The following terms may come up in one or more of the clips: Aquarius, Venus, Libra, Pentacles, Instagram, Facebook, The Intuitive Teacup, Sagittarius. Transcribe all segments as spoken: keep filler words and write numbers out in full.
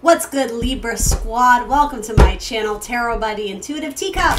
What's good, Libra squad? Welcome to my channel, Tarot by the Intuitive Teacup.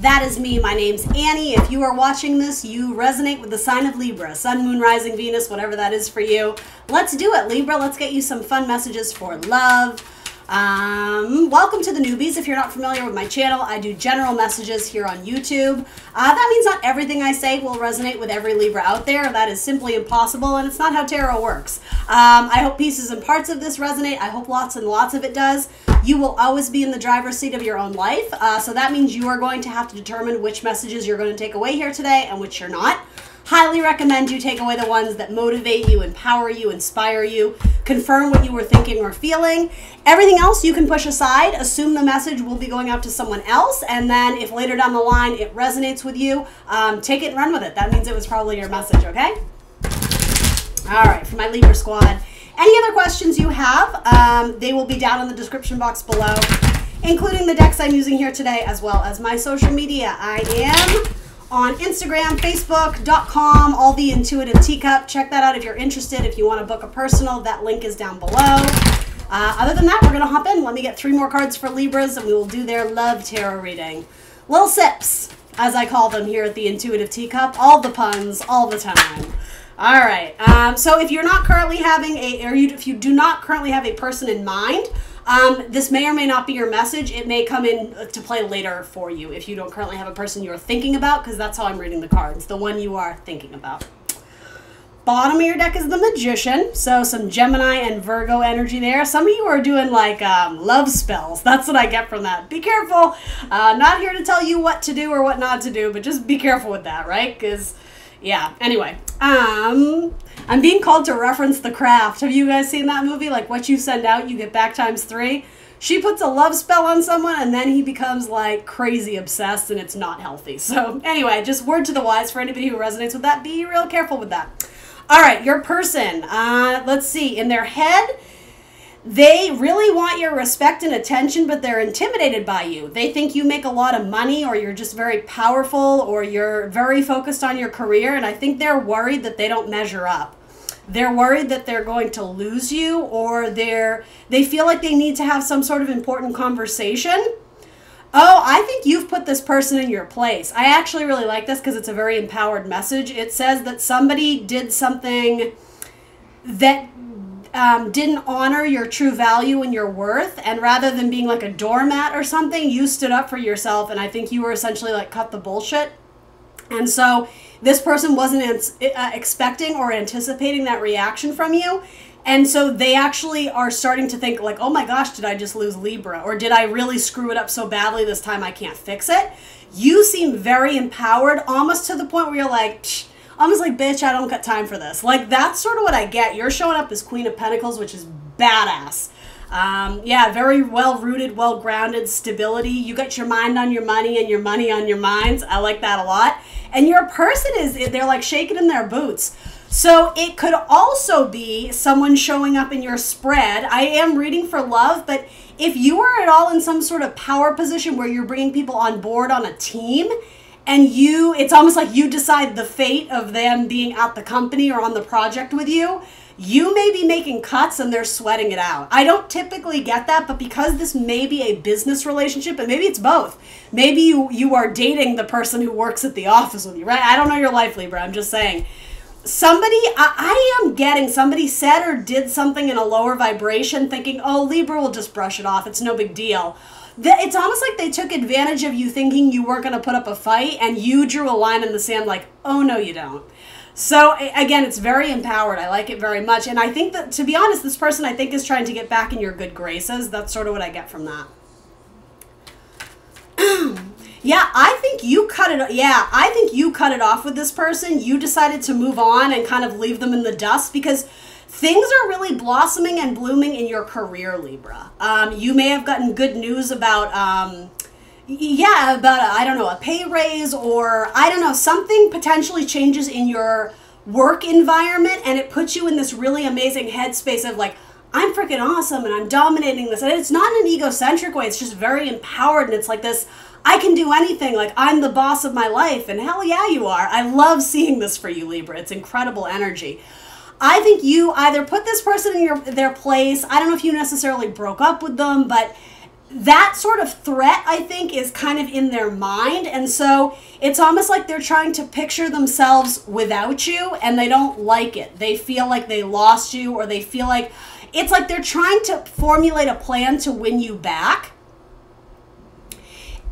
That is me. My name's Annie. If you are watching this, you resonate with the sign of Libra, sun, moon, rising, Venus, whatever that is for you. Let's do it, Libra. Let's get you some fun messages for love. Um, welcome to the newbies. If you're not familiar with my channel, I do general messages here on YouTube. Uh, that means not everything I say will resonate with every Libra out there. That is simply impossible, and it's not how tarot works. Um, I hope pieces and parts of this resonate. I hope lots and lots of it does. You will always be in the driver's seat of your own life. Uh, so that means you are going to have to determine which messages you're going to take away here today and which you're not. Highly recommend you take away the ones that motivate you, empower you, inspire you, confirm what you were thinking or feeling. Everything else you can push aside, assume the message will be going out to someone else, and then if later down the line it resonates with you, um, take it and run with it. That means it was probably your message, okay? All right, for my Libra squad, any other questions you have, um, they will be down in the description box below, including the decks I'm using here today, as well as my social media. I am on Instagram, Facebook dot com, all the Intuitive Teacup. Check that out if you're interested. If you want to book a personal, that link is down below. Uh, other than that, we're going to hop in. Let me get three more cards for Libras, and we will do their love tarot reading. Little sips, as I call them here at the Intuitive Teacup. All the puns, all the time. All right. Um, so if you're not currently having a, or you, if you do not currently have a person in mind, Um, this may or may not be your message. It may come in to play later for you if you don't currently have a person you're thinking about, because that's how I'm reading the cards, the one you are thinking about. Bottom of your deck is the Magician, so some Gemini and Virgo energy there. Some of you are doing like um, love spells. That's what I get from that. Be careful. Uh, not here to tell you what to do or what not to do, but just be careful with that, right? Because, yeah, anyway. Um... I'm being called to reference The Craft. Have you guys seen that movie? Like, what you send out, you get back times three. She puts a love spell on someone, and then he becomes, like, crazy obsessed, and it's not healthy. So, anyway, just word to the wise for anybody who resonates with that. Be real careful with that. All right, your person. Uh, let's see. In their head, they really want your respect and attention, but they're intimidated by you. They think you make a lot of money, or you're just very powerful, or you're very focused on your career, and I think they're worried that they don't measure up. They're worried that they're going to lose you, or they're they feel like they need to have some sort of important conversation. Oh, I think you've put this person in your place. I actually really like this because it's a very empowered message. It says that somebody did something that Um, didn't honor your true value and your worth, and rather than being like a doormat or something, you stood up for yourself, and I think you were essentially like cut the bullshit. And so this person wasn't uh, expecting or anticipating that reaction from you, and so they actually are starting to think like, oh my gosh, did I just lose Libra, or did I really screw it up so badly this time I can't fix it? You seem very empowered, almost to the point where you're like, psh, almost like, bitch, I don't got time for this. Like, that's sort of what I get. You're showing up as Queen of Pentacles, which is badass. Um, yeah, very well-rooted, well-grounded stability. You got your mind on your money and your money on your minds. I like that a lot. And your person is, they're like shaking in their boots. So it could also be someone showing up in your spread. I am reading for love, but if you are at all in some sort of power position where you're bringing people on board on a team, and you, it's almost like you decide the fate of them being at the company or on the project with you, you may be making cuts and they're sweating it out. I don't typically get that, but because this may be a business relationship, and maybe it's both. Maybe you, you are dating the person who works at the office with you, right? I don't know your life, Libra. I'm just saying. Somebody, I, I am getting, somebody said or did something in a lower vibration thinking, oh, Libra will just brush it off. It's no big deal. It's almost like they took advantage of you thinking you weren't going to put up a fight, and you drew a line in the sand like, oh, no, you don't. So, again, it's very empowered. I like it very much. And I think that, to be honest, this person, I think, is trying to get back in your good graces. That's sort of what I get from that. Yeah, I think you cut it. Yeah, I think you cut it off with this person. You decided to move on and kind of leave them in the dust because things are really blossoming and blooming in your career, Libra. Um, you may have gotten good news about, um, yeah, about, a, I don't know, a pay raise, or I don't know, something potentially changes in your work environment, and it puts you in this really amazing headspace of like, I'm freaking awesome and I'm dominating this. And it's not in an egocentric way. It's just very empowered, and it's like this, I can do anything. Like, I'm the boss of my life, and hell yeah, you are. I love seeing this for you, Libra. It's incredible energy. I think you either put this person in your their place. I don't know if you necessarily broke up with them, but that sort of threat, I think, is kind of in their mind. And so it's almost like they're trying to picture themselves without you, and they don't like it. They feel like they lost you, or they feel like it's like they're trying to formulate a plan to win you back.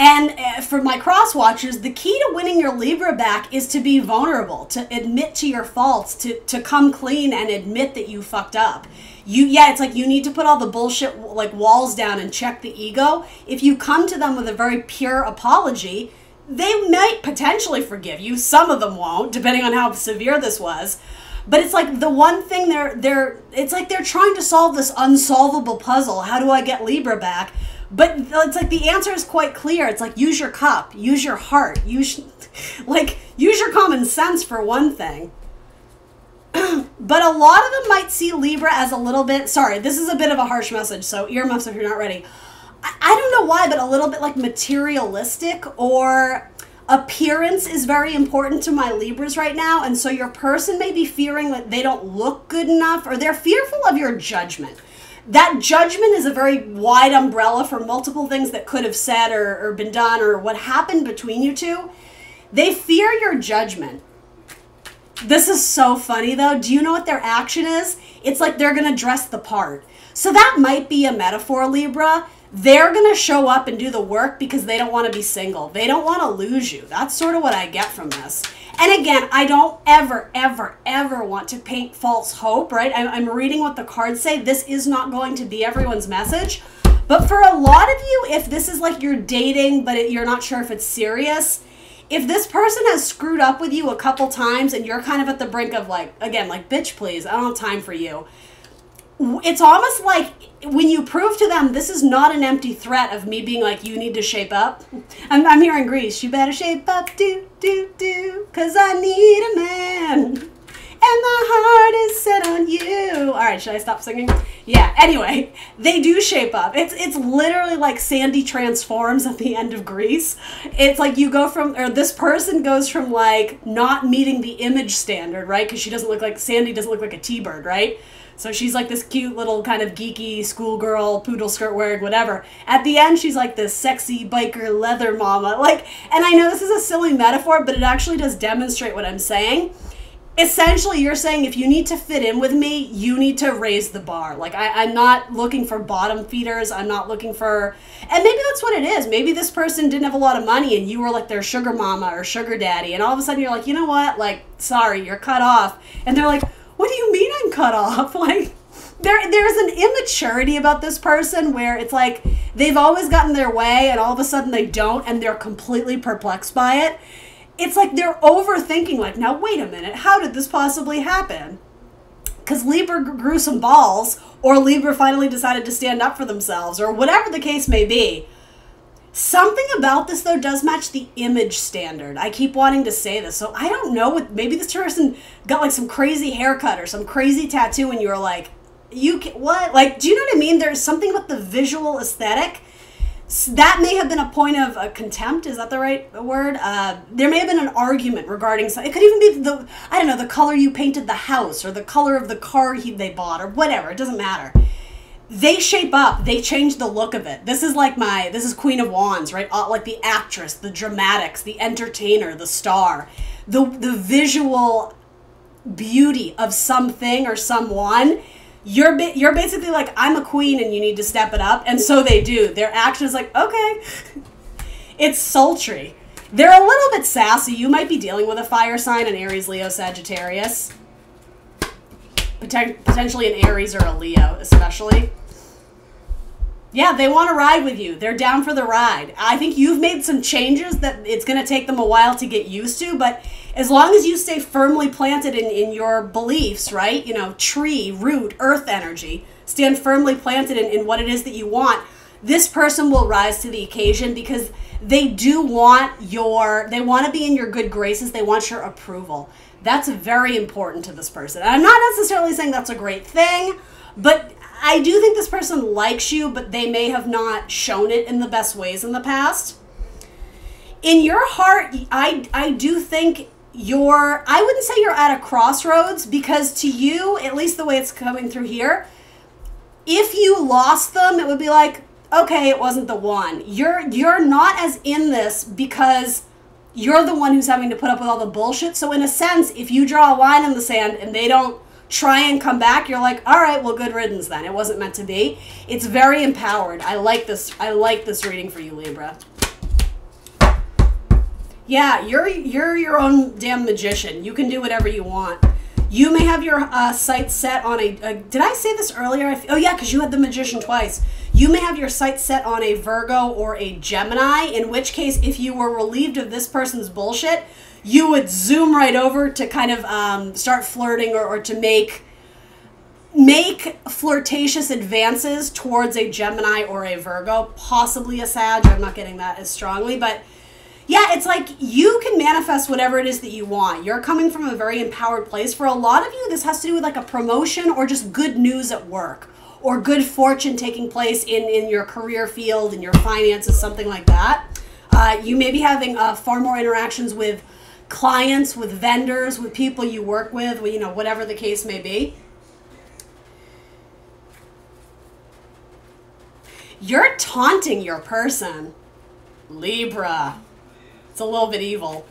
And for my cross watchers, the key to winning your Libra back is to be vulnerable, to admit to your faults, to, to come clean and admit that you fucked up. You, yeah, it's like you need to put all the bullshit like walls down and check the ego. If you come to them with a very pure apology, they might potentially forgive you. Some of them won't, depending on how severe this was. But it's like the one thing they're, they're, it's like they're trying to solve this unsolvable puzzle. How do I get Libra back? But it's like the answer is quite clear. It's like, use your cup, use your heart, use, like, use your common sense for one thing. But a lot of them might see Libra as a little bit, sorry, this is a bit of a harsh message, so earmuffs if you're not ready. I, I don't know why, but a little bit like materialistic, or appearance is very important to my Libras right now. And so your person may be fearing that they don't look good enough, or they're fearful of your judgment. That judgment is a very wide umbrella for multiple things that could have said or, or been done, or what happened between you two. They fear your judgment. This is so funny, though. Do you know what their action is? It's like they're going to dress the part. So that might be a metaphor, Libra. They're going to show up and do the work because they don't want to be single. They don't want to lose you. That's sort of what I get from this. And again, I don't ever, ever, ever want to paint false hope, right? I'm, I'm reading what the cards say. This is not going to be everyone's message. But for a lot of you, if this is like you're dating, but it, you're not sure if it's serious, if this person has screwed up with you a couple times and you're kind of at the brink of like, again, like, bitch, please, I don't have time for you. It's almost like when you prove to them this is not an empty threat of me being like, you need to shape up. I'm, I'm here in Greece. You better shape up, do, do, do, because I need a man. And my heart is set on you. All right, should I stop singing? Yeah, anyway, they do shape up. It's it's literally like Sandy transforms at the end of Grease. It's like you go from, or this person goes from like not meeting the image standard, right? Because she doesn't look like, Sandy doesn't look like a T-bird, right? So she's like this cute little kind of geeky schoolgirl, poodle skirt wearing, whatever. At the end, she's like this sexy biker leather mama. Like, and I know this is a silly metaphor, but it actually does demonstrate what I'm saying. Essentially, you're saying if you need to fit in with me, you need to raise the bar. Like, I, I'm not looking for bottom feeders. I'm not looking for... And maybe that's what it is. Maybe this person didn't have a lot of money and you were like their sugar mama or sugar daddy. And all of a sudden you're like, you know what? Like, sorry, you're cut off. And they're like, what do you mean I'm cut off? Like, there, there's an immaturity about this person where it's like they've always gotten their way and all of a sudden they don't, and they're completely perplexed by it. It's like they're overthinking, like, now wait a minute, how did this possibly happen? Because Libra grew some balls, or Libra finally decided to stand up for themselves, or whatever the case may be. Something about this, though, does match the image standard. I keep wanting to say this, so I don't know. What, maybe this person got like some crazy haircut or some crazy tattoo, and you were like, you can, what? Like, do you know what I mean? There's something about the visual aesthetic. So that may have been a point of uh, contempt. Is that the right word? Uh, there may have been an argument regarding something. It could even be the, I don't know, the color you painted the house, or the color of the car he, they bought, or whatever. It doesn't matter. They shape up. They change the look of it. This is like my, this is Queen of Wands, right? Uh, like the actress, the dramatics, the entertainer, the star, the, the visual beauty of something or someone. You're, you're basically like, I'm a queen and you need to step it up. And so they do. Their action is like, okay. It's sultry. They're a little bit sassy. You might be dealing with a fire sign, an Aries, Leo, Sagittarius. Potent potentially an Aries or a Leo, especially. Yeah, they want to ride with you. They're down for the ride. I think you've made some changes that it's going to take them a while to get used to, but as long as you stay firmly planted in, in your beliefs, right? You know, tree, root, earth energy, stand firmly planted in, in what it is that you want, this person will rise to the occasion because they do want your, they want to be in your good graces. They want your approval. That's very important to this person. And I'm not necessarily saying that's a great thing, but I do think this person likes you, but they may have not shown it in the best ways in the past. In your heart, I, I do think you're, I wouldn't say you're at a crossroads, because to you, at least the way it's coming through here, if you lost them, it would be like, okay, it wasn't the one. You're, you're not as in this because you're the one who's having to put up with all the bullshit. So in a sense, if you draw a line in the sand and they don't try and come back, you're like, all right, well, good riddance then. It wasn't meant to be. It's very empowered. I like this. I like this reading for you, Libra. Yeah, you're, you're your own damn magician. You can do whatever you want. You may have your uh, sights set on a, a, did I say this earlier? I, oh yeah, because you had the magician twice. You may have your sights set on a Virgo or a Gemini, in which case, if you were relieved of this person's bullshit, you would zoom right over to kind of um, start flirting or, or to make, make flirtatious advances towards a Gemini or a Virgo, possibly a Sag. I'm not getting that as strongly, but yeah, it's like you can manifest whatever it is that you want. You're coming from a very empowered place. For a lot of you, this has to do with like a promotion or just good news at work or good fortune taking place in, in your career field, in your finances, something like that. Uh, you may be having uh, far more interactions with clients, with vendors, with people you work with, you know, whatever the case may be. You're taunting your person, Libra. It's a little bit evil.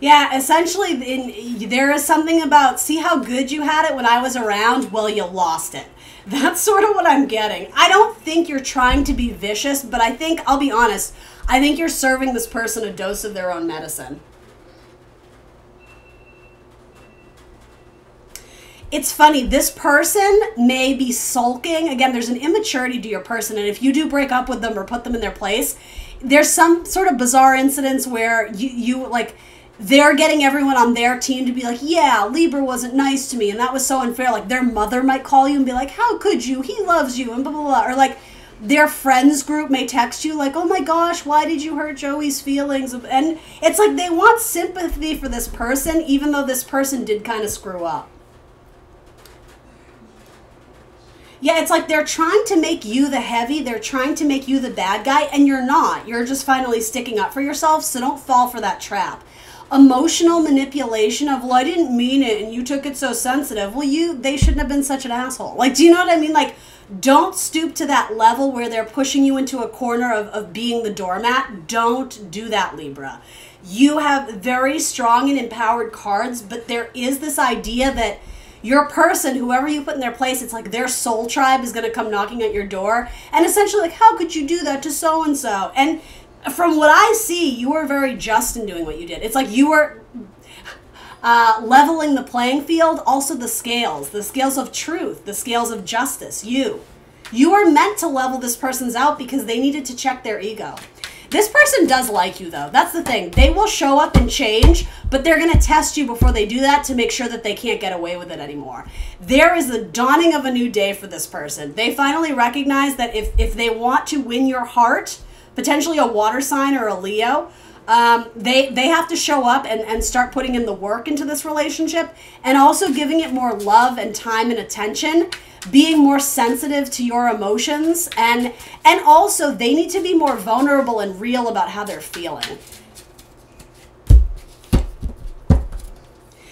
Yeah, essentially, in, there is something about, see how good you had it when I was around? Well, you lost it. That's sort of what I'm getting. I don't think you're trying to be vicious, but I think, I'll be honest, I think you're serving this person a dose of their own medicine. It's funny, this person may be sulking. Again, there's an immaturity to your person, and if you do break up with them or put them in their place, there's some sort of bizarre incidents where you, you like, they're getting everyone on their team to be like, yeah, Libra wasn't nice to me, and that was so unfair. Like, their mother might call you and be like, how could you? He loves you, and blah, blah, blah. Or, like, their friends group may text you, like, oh, my gosh, why did you hurt Joey's feelings? And it's like they want sympathy for this person, even though this person did kind of screw up. Yeah, it's like they're trying to make you the heavy. They're trying to make you the bad guy, and you're not. You're just finally sticking up for yourself, so don't fall for that trap. Emotional manipulation of, well, I didn't mean it, and you took it so sensitive. Well, you they shouldn't have been such an asshole. Like, do you know what I mean? Like, don't stoop to that level where they're pushing you into a corner of, of being the doormat. Don't do that, Libra. You have very strong and empowered cards, but there is this idea that your person, whoever you put in their place, it's like their soul tribe is going to come knocking at your door. And essentially, like, how could you do that to so-and-so? And from what I see, you were very just in doing what you did. It's like you were uh, leveling the playing field, also the scales, the scales of truth, the scales of justice. You. You were meant to level this person's out because they needed to check their ego. This person does like you, though. That's the thing. They will show up and change, but they're going to test you before they do that to make sure that they can't get away with it anymore. There is the dawning of a new day for this person. They finally recognize that if, if they want to win your heart, potentially a water sign or a Leo, um, they, they have to show up and, and start putting in the work into this relationship and also giving it more love and time and attention, being more sensitive to your emotions, and and also they need to be more vulnerable and real about how they're feeling.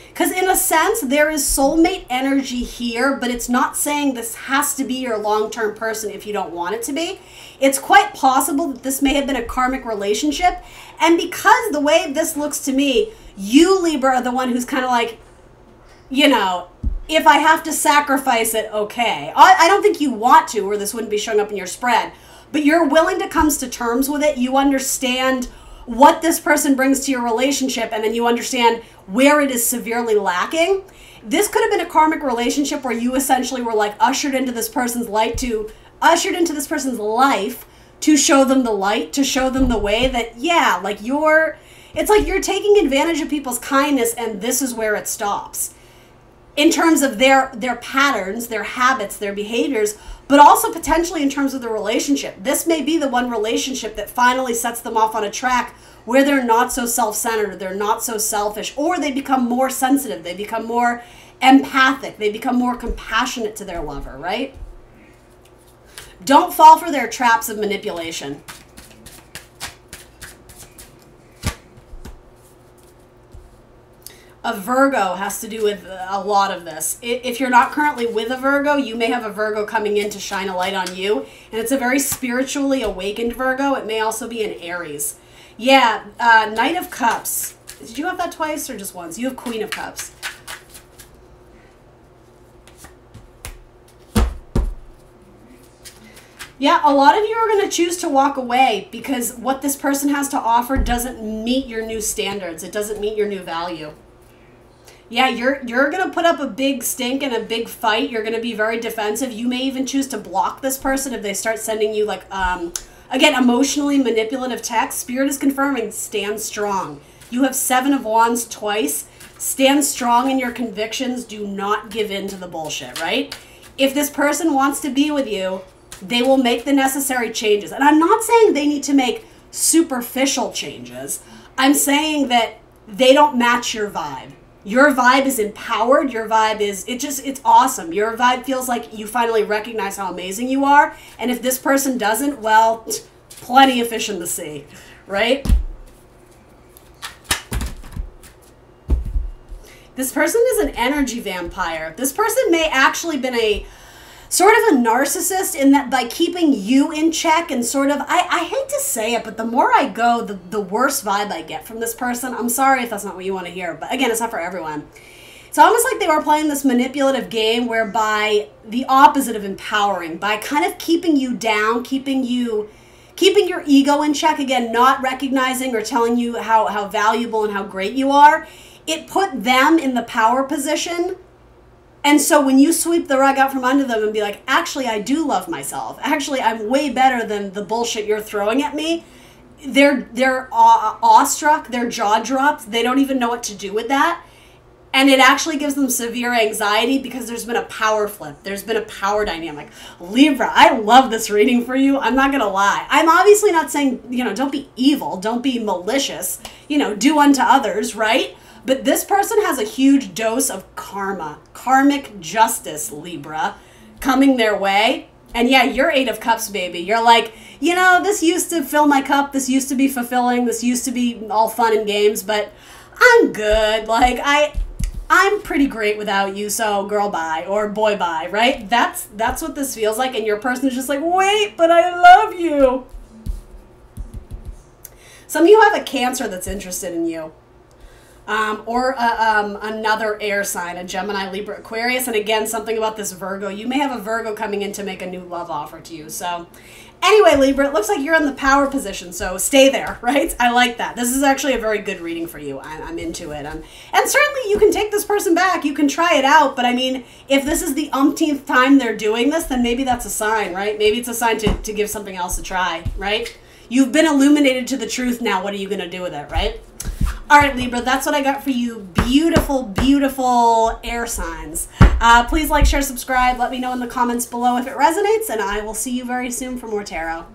Because in a sense, there is soulmate energy here, but it's not saying this has to be your long-term person if you don't want it to be. It's quite possible that this may have been a karmic relationship. And because the way this looks to me, you, Libra, are the one who's kind of like, you know, if I have to sacrifice it, okay. I, I don't think you want to, or this wouldn't be showing up in your spread. But you're willing to come to terms with it. You understand what this person brings to your relationship, and then you understand where it is severely lacking. This could have been a karmic relationship where you essentially were like ushered into this person's light to ushered into this person's life to show them the light, to show them the way that, yeah, like you're, it's like you're taking advantage of people's kindness, and this is where it stops in terms of their their patterns, their habits, their behaviors, but also potentially in terms of the relationship. This may be the one relationship that finally sets them off on a track where they're not so self-centered, they're not so selfish, or they become more sensitive, they become more empathic, they become more compassionate to their lover, right? Don't fall for their traps of manipulation. A Virgo has to do with a lot of this. If you're not currently with a Virgo, you may have a Virgo coming in to shine a light on you. And it's a very spiritually awakened Virgo. It may also be an Aries. Yeah, uh, Knight of Cups. Did you have that twice or just once? You have Queen of Cups. Yeah, a lot of you are going to choose to walk away because what this person has to offer doesn't meet your new standards. It doesn't meet your new value. Yeah, you're, you're going to put up a big stink and a big fight. You're going to be very defensive. You may even choose to block this person if they start sending you, like, um, again, emotionally manipulative texts. Spirit is confirming, stand strong. You have Seven of Wands twice. Stand strong in your convictions. Do not give in to the bullshit, right? If this person wants to be with you, they will make the necessary changes. And I'm not saying they need to make superficial changes. I'm saying that they don't match your vibe. Your vibe is empowered. Your vibe is, it just, it's awesome. Your vibe feels like you finally recognize how amazing you are. And if this person doesn't, well, plenty of fish in the sea, right? This person is an energy vampire. This person may actually been a, sort of a narcissist in that by keeping you in check and sort of, I, I hate to say it, but the more I go, the, the worse vibe I get from this person. I'm sorry if that's not what you want to hear, but again, it's not for everyone. It's almost like they were playing this manipulative game whereby the opposite of empowering, by kind of keeping you down, keeping you, keeping your ego in check, again, not recognizing or telling you how, how valuable and how great you are, it put them in the power position. And so when you sweep the rug out from under them and be like, actually, I do love myself. Actually, I'm way better than the bullshit you're throwing at me. They're, they're aw awestruck. Their jaw drops. They don't even know what to do with that. And it actually gives them severe anxiety because there's been a power flip. There's been a power dynamic. Libra, I love this reading for you. I'm not going to lie. I'm obviously not saying, you know, don't be evil. Don't be malicious. You know, do unto others, right? But this person has a huge dose of karma, karmic justice, Libra, coming their way. And yeah, you're Eight of Cups, baby. You're like, you know, this used to fill my cup. This used to be fulfilling. This used to be all fun and games, but I'm good. Like, I, I'm pretty great without you, so girl bye, or boy bye, right? That's, that's what this feels like. And your person is just like, wait, but I love you. Some of you have a Cancer that's interested in you. Um, or uh, um, another air sign, a Gemini, Libra, Aquarius. And again, something about this Virgo. You may have a Virgo coming in to make a new love offer to you. So anyway, Libra, it looks like you're in the power position. So stay there, right? I like that. This is actually a very good reading for you. I'm, I'm into it. I'm, and certainly you can take this person back. You can try it out. But I mean, if this is the umpteenth time they're doing this, then maybe that's a sign, right? Maybe it's a sign to, to give something else a try, right? You've been illuminated to the truth. Now, what are you going to do with it, right? All right, Libra, that's what I got for you. Beautiful, beautiful air signs. Uh, please like, share, subscribe. Let me know in the comments below if it resonates, and I will see you very soon for more tarot.